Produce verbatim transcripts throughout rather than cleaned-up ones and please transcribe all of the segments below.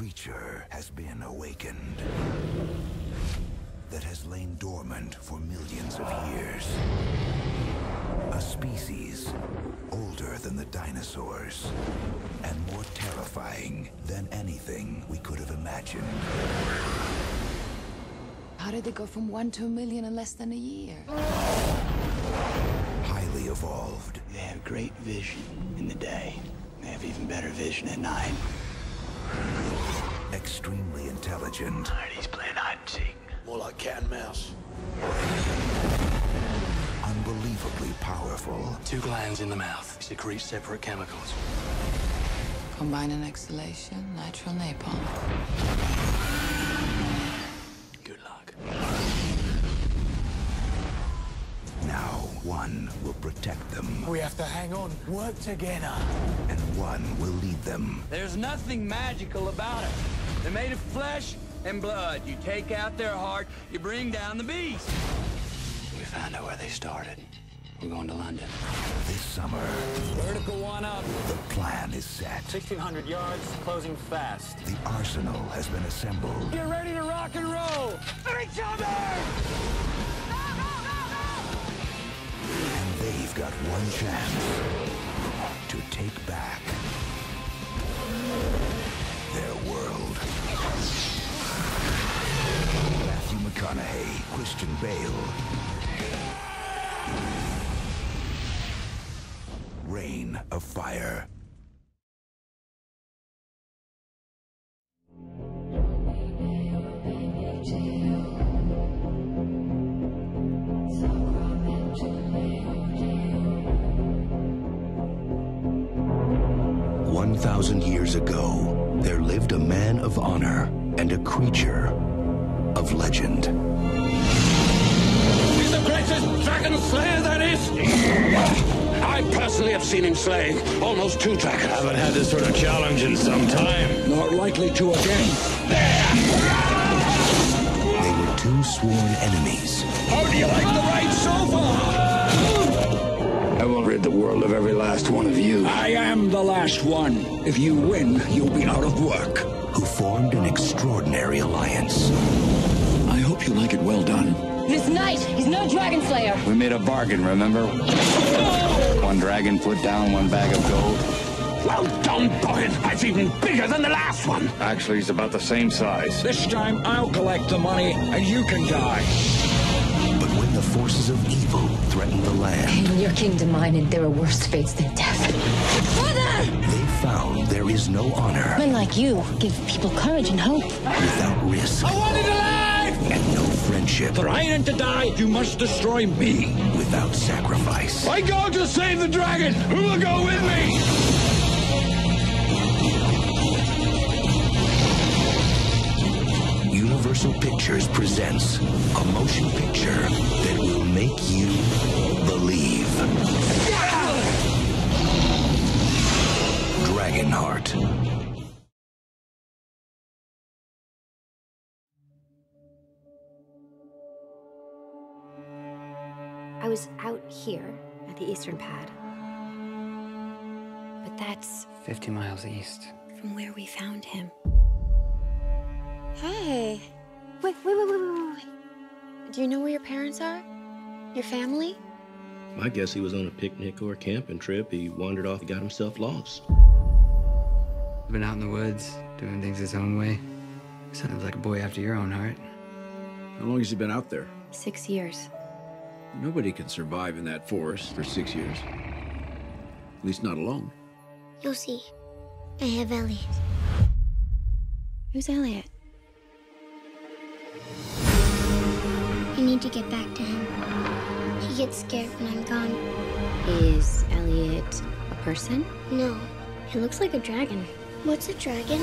creature has been awakened that has lain dormant for millions of years. A species older than the dinosaurs and more terrifying than anything we could have imagined. How did they go from one to a million in less than a year? Highly evolved. They have great vision in the day. They have even better vision at night. Extremely intelligent. He's playing hide and seek. More like cat and mouse. Unbelievably powerful. Two glands in the mouth secrete separate chemicals. Combine an exhalation, nitrile napalm. Now, one will protect them. We have to hang on, work together. And one will lead them. There's nothing magical about it. They're made of flesh and blood. You take out their heart, you bring down the beast. We found out where they started. We're going to London. This summer... Vertical one up. The plan is set. sixteen hundred yards, closing fast. The arsenal has been assembled. Get ready to rock and roll! For each other! They've got one chance to take back their world. Matthew McConaughey, Christian Bale. Reign of Fire. one thousand years ago, there lived a man of honor and a creature of legend. He's the greatest dragon slayer there is! I personally have seen him slay almost two dragons. I haven't had this sort of challenge in some time. Not likely to again. There! They were two sworn enemies. How do you like the ride so far? I will rid the world of every last one of you. I am the last one. If you win, you'll be out of work. Who formed an extraordinary alliance. I hope you like it well done. This knight is no dragon slayer. We made a bargain, remember? One dragon put down one bag of gold. Well done, Boyd. That's even bigger than the last one. Actually, he's about the same size. This time, I'll collect the money, and you can die. But when the forces of evil threaten the land... In your kingdom, mine, and there are worse fates than death. They found there is no honor. Men like you give people courage and hope. Without risk. I want it alive! And no friendship. For I am to die, you must destroy me. Without sacrifice. I go to save the dragon! Who will go with me? Universal Pictures presents a motion picture that will make you believe. Dragonheart. I was out here at the eastern pad. But that's... fifty miles east. From where we found him. Hey. Wait, wait, wait, wait, wait, wait. Do you know where your parents are? Your family? I guess he was on a picnic or a camping trip. He wandered off and got himself lost. Been out in the woods, doing things his own way. Sounds like a boy after your own heart. How long has he been out there? Six years. Nobody can survive in that forest for six years. At least not alone. You'll see. I have Elliot. Who's Elliot? I need to get back to him. He gets scared when I'm gone. Is Elliot a person? No. He looks like a dragon. What's a dragon?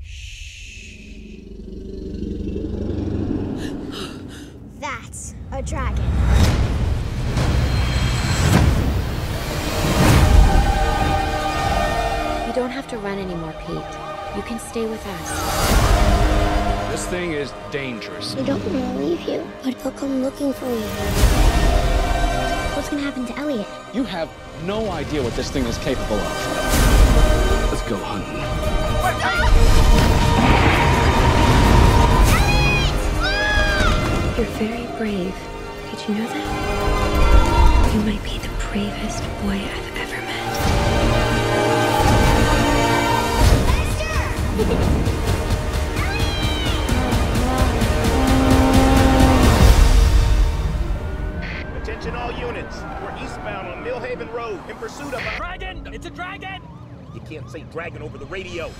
Shh. That's a dragon. You don't have to run anymore, Pete. You can stay with us. This thing is dangerous. I don't want to leave you, but he'll come looking for you. What's gonna happen to Elliot? You have no idea what this thing is capable of. Let's go hunting. Wait, wait. You're very brave. Did you know that? You might be the bravest boy I've ever met. Master! All units, we're eastbound on Millhaven Road in pursuit of a dragon! It's a dragon! You can't say dragon over the radio.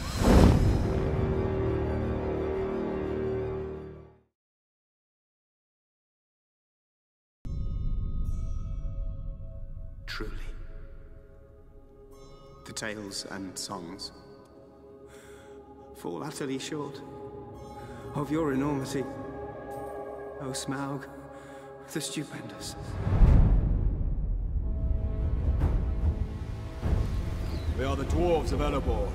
Truly. The tales and songs fall utterly short of your enormity, O Smaug. The stupendous. We are the dwarves of Elabor.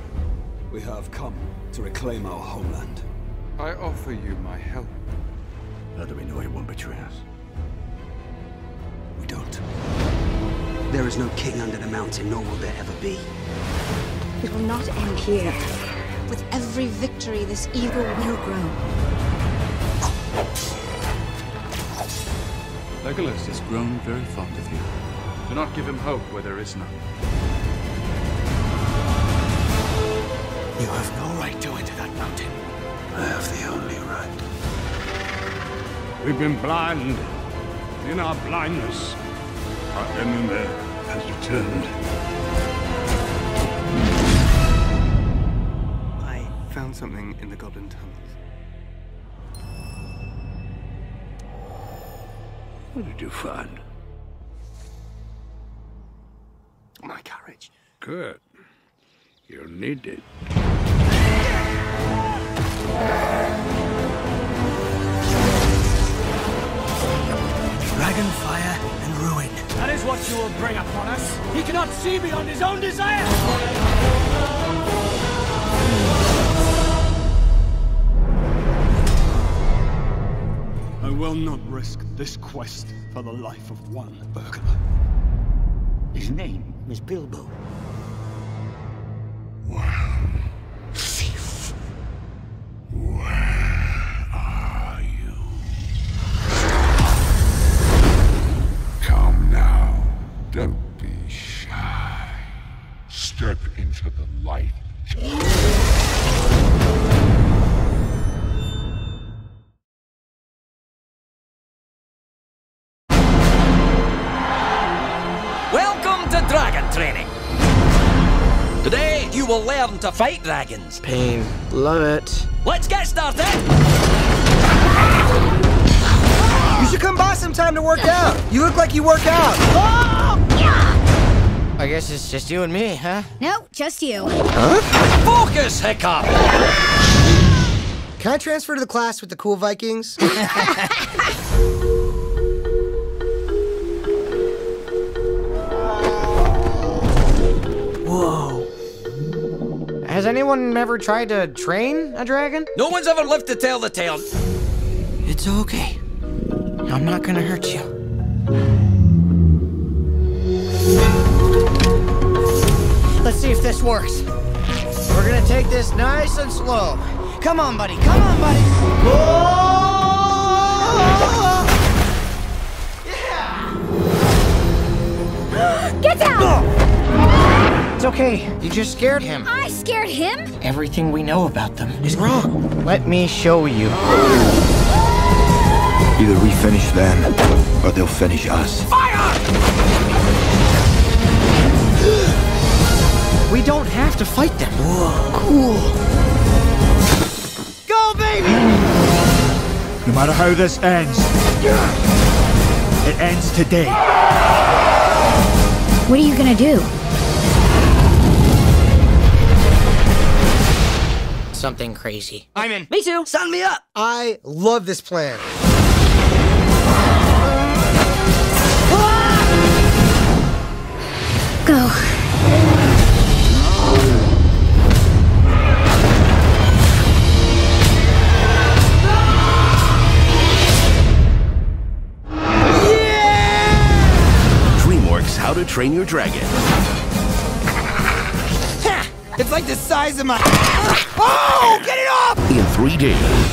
We have come to reclaim our homeland. I offer you my help. How do we know he won't betray us? We don't. There is no king under the mountain, nor will there ever be. It will not end here. With every victory, this evil will grow. Legolas has grown very fond of you. Do not give him hope where there is none. You have no right to enter that mountain. I have the only right. We've been blind. In our blindness, our enemy has returned. I found something in the Goblin Tunnels. What did you find? My courage. Good. You'll need it. Dragon fire and ruin. That is what you will bring upon us. He cannot see beyond his own desire. I will not risk this quest for the life of one burglar. His name is Bilbo. Well, thief. Where are you? Come now. Don't be shy. Step into the light. Training. Today, you will learn to fight dragons. Pain. Love it. Let's get started! You should come by sometime to work out. You look like you work out. Oh! I guess it's just you and me, huh? No, just you. Huh? Focus, Hiccup! Can I transfer to the class with the cool Vikings? Whoa. Has anyone ever tried to train a dragon? No one's ever lived to tell the tale. It's okay. I'm not gonna hurt you. Let's see if this works. We're gonna take this nice and slow. Come on, buddy. Come on, buddy. Whoa! Yeah! Get down! Oh! It's okay. You just scared him. I scared him? Everything we know about them is wrong. Let me show you. Either we finish them, or they'll finish us. Fire! We don't have to fight them. Whoa. Cool. Go, baby! No matter how this ends, it ends today. What are you gonna do? Something crazy. I'm in. Me too. Sign me up. I love this plan. Go. Yeah! DreamWorks How to Train Your Dragon. Ha! It's like the size of my... Oh, get it off! In three days.